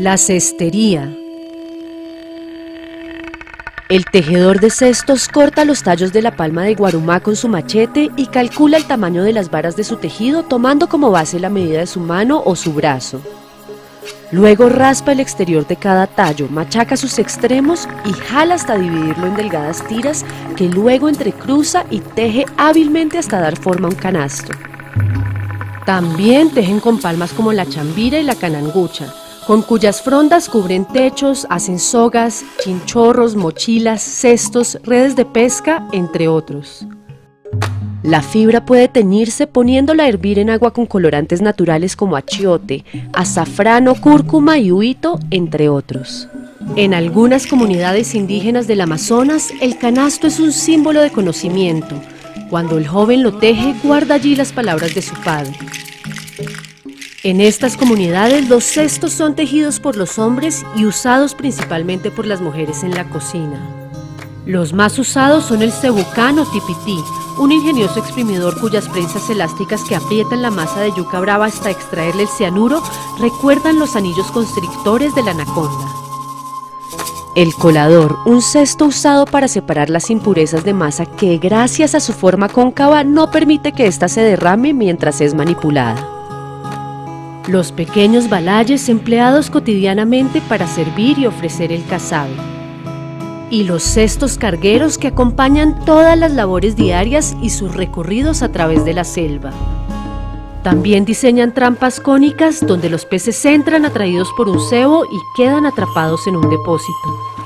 La cestería. El tejedor de cestos corta los tallos de la palma de guarumá con su machete y calcula el tamaño de las varas de su tejido tomando como base la medida de su mano o su brazo. Luego raspa el exterior de cada tallo, machaca sus extremos y jala hasta dividirlo en delgadas tiras que luego entrecruza y teje hábilmente hasta dar forma a un canasto. También tejen con palmas como la chambira y la canangucha, con cuyas frondas cubren techos, hacen sogas, chinchorros, mochilas, cestos, redes de pesca, entre otros. La fibra puede teñirse poniéndola a hervir en agua con colorantes naturales como achiote, azafrán o cúrcuma y huito, entre otros. En algunas comunidades indígenas del Amazonas, el canasto es un símbolo de conocimiento. Cuando el joven lo teje, guarda allí las palabras de su padre. En estas comunidades, los cestos son tejidos por los hombres y usados principalmente por las mujeres en la cocina. Los más usados son el cebucán o tipití, un ingenioso exprimidor cuyas prensas elásticas que aprietan la masa de yuca brava hasta extraerle el cianuro recuerdan los anillos constrictores de la anaconda. El colador, un cesto usado para separar las impurezas de masa que gracias a su forma cóncava no permite que ésta se derrame mientras es manipulada. Los pequeños balayes empleados cotidianamente para servir y ofrecer el casabe. Y los cestos cargueros que acompañan todas las labores diarias y sus recorridos a través de la selva. También diseñan trampas cónicas donde los peces entran atraídos por un cebo y quedan atrapados en un depósito.